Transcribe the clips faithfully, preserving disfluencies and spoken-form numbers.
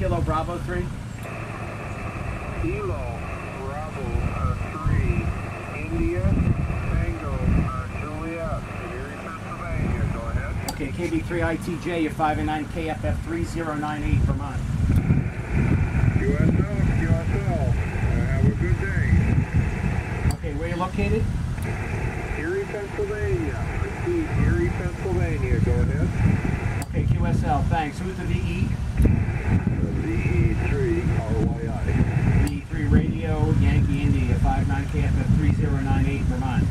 Kilo Bravo three. Kilo Bravo three, India, Tango, Juliet, Erie, Pennsylvania. Go ahead. Okay, K B three I T J, you're five and nine, K F F three zero nine eight, Vermont. U S L, U S L, have a good day. Okay, where are you located? Erie, Pennsylvania. Erie, Pennsylvania. Go ahead. Okay, Q S L, thanks. Who's the V E? V E three R Y I. V E three Radio, Yankee, India, five nine K F F three zero nine eight, Vermont.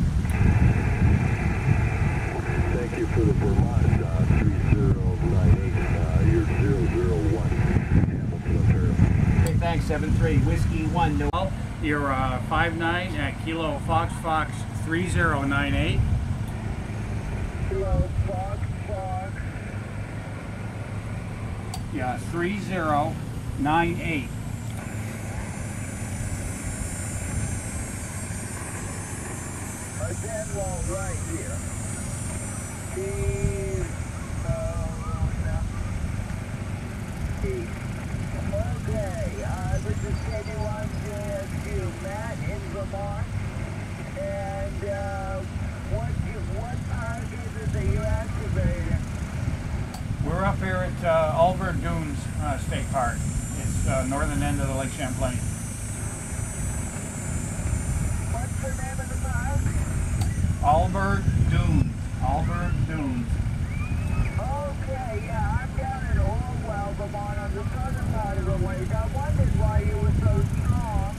Thank you for the Vermont uh, three zero nine eight. Uh, you're zero zero one, Hamilton, Ontario. Okay, thanks, seven three. Whiskey one, Noel. You're uh, five nine at Kilo Fox Fox three zero nine eight. Kilo Fox Fox. Yeah, three zero nine eight. A dead wall right here. He's uh, okay. Uh, this is K D one J S Q, Matt in Vermont, and uh, what what part is it that you activated? We're up here at uh, Alburg Dunes uh, State Park. It's uh, northern end of the Lake Champlain. What's the name of the park? Alburg Dunes. Alburg Dunes. Okay, yeah, I'm down in Orwell, Vermont, on the southern part of the lake. I wondered why you were so strong.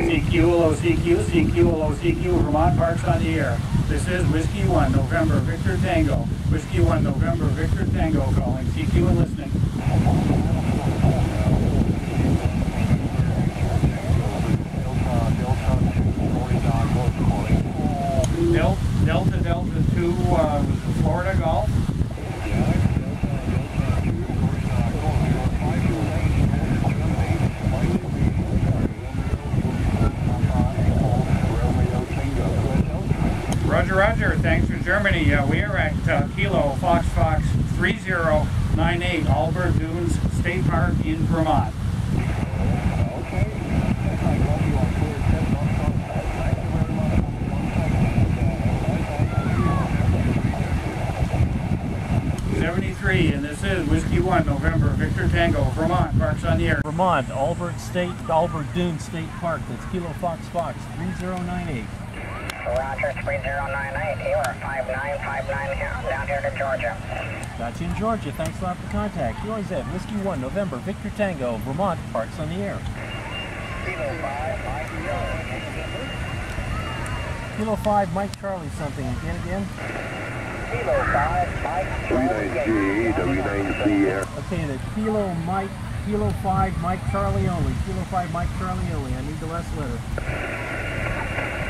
Z Q L O Z Q, Z Q L O Z Q, Vermont Parks on the air. This is Whiskey one, November, Victor Tango. Whiskey one, November, Victor Tango calling. Z Q and listening. Delta, Delta, Delta two uh, was the Florida Gulf. Roger, roger. Thanks for Germany. Uh, we are at uh, Kilo Fox Fox three zero nine eight, Alburg Dunes State Park in Vermont. seventy-three, and this is Whiskey one, November, Victor Tango, Vermont, Parks on the Air. Vermont, Alburg State, Alburg Dunes State Park. That's Kilo Fox Fox three zero nine eight. Roger, three zero nine eight, you are five nine five nine, down here to Georgia. Got you in Georgia, thanks a lot for contact. You always have Whiskey one, November, Victor Tango, Vermont, Parks on the Air. Kilo five, Mike Charlie. Kilo five, Mike Charlie something, again, again. Kilo five, Mike Charlie. W nine C, okay, the Kilo Mike, Kilo five, Mike Charlie only. Kilo five, Mike Charlie only, I need the last letter.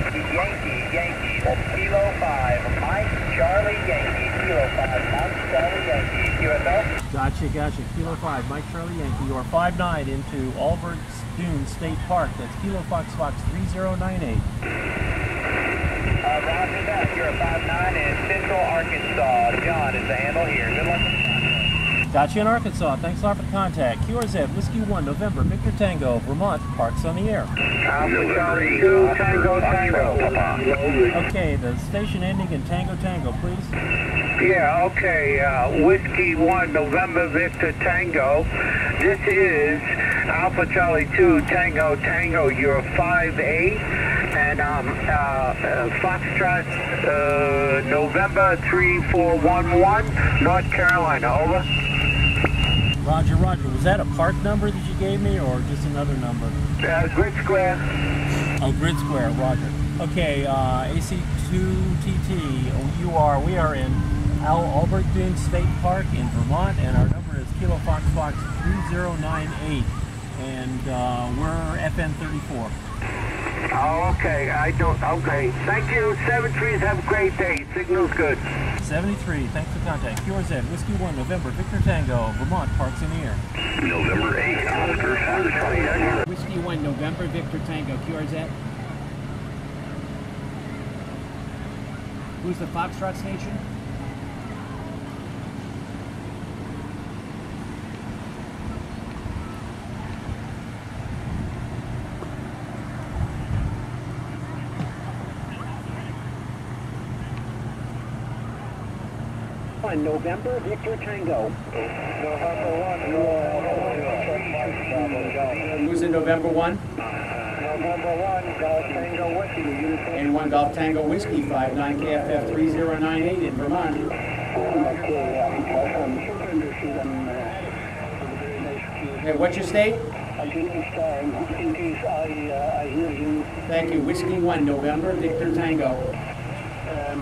Yankee, Yankee, that's Kilo five, Mike, Charlie, Yankee, Kilo five, Mike, Charlie, Yankee, U S L. Gotcha, gotcha, Kilo five, Mike, Charlie, Yankee, you are five nine into Alburg Dunes State Park, that's Kilo Fox Fox three zero nine eight. Uh, roger that, you're five nine in Central Arkansas, John is the handle here, good luck. Gotcha in Arkansas, thanks a lot for the contact. Q R Z, Whiskey one, November, Victor Tango, Vermont, Parks on the Air. Okay, the station ending in Tango Tango, please. Yeah, okay, uh, Whiskey one, November, Victor Tango. This is Alpha Charlie two, Tango Tango, you're five eight, and um, uh, uh, Foxtrot uh, November three four one one, North Carolina, over. Roger, roger. Was that a park number that you gave me or just another number? Uh, Grid Square. Oh, Grid Square, roger. Okay, uh, A C two T T, you are, we are in Al Alburg Dunes State Park in Vermont, and our number is Kilo Fox Fox three zero nine eight, and uh, we're F N thirty-four. Oh, okay, I don't, okay. Thank you, seven threes, have a great day. Signal's good. seventy-three, thanks for contact. Q R Z, Whiskey one, November, Victor Tango, Vermont, Parks in the Air. November eight, Oscar, Whiskey one, November, Victor Tango, Q R Z. Who's the Foxtrot station? On November, Victor Tango. November one, who's in November one? November one, Golf Tango Whiskey. And one Golf Tango Whiskey, five nine K F F three zero nine eight in Vermont. Hey, what's your state? Thank you. Whiskey one, November, Victor Tango.